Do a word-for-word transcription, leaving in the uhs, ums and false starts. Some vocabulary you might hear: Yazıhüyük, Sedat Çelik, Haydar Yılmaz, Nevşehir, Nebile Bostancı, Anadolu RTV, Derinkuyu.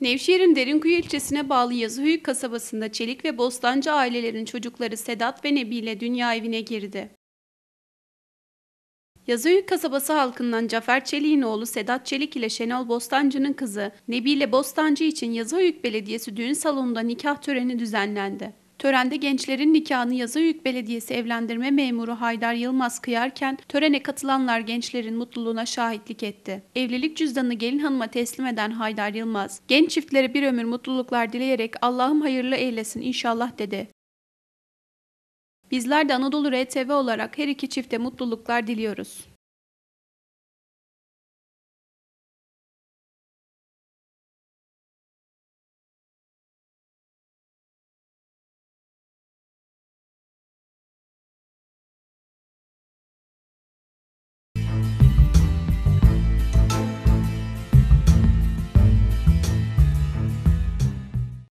Nevşehir'in Derinkuyu ilçesine bağlı Yazıhüyük kasabasında Çelik ve Bostancı ailelerinin çocukları Sedat ve Nebile dünya evine girdi. Yazıhüyük kasabası halkından Cafer Çelik'in oğlu Sedat Çelik ile Şenol Bostancı'nın kızı Nebile Bostancı için Yazıhüyük Belediyesi düğün salonunda nikah töreni düzenlendi. Törende gençlerin nikahını Yazıhüyük Belediyesi evlendirme memuru Haydar Yılmaz kıyarken törene katılanlar gençlerin mutluluğuna şahitlik etti. Evlilik cüzdanını gelin hanıma teslim eden Haydar Yılmaz, genç çiftlere bir ömür mutluluklar dileyerek "Allah'ım hayırlı eylesin inşallah" dedi. Bizler de Anadolu R T V olarak her iki çifte mutluluklar diliyoruz.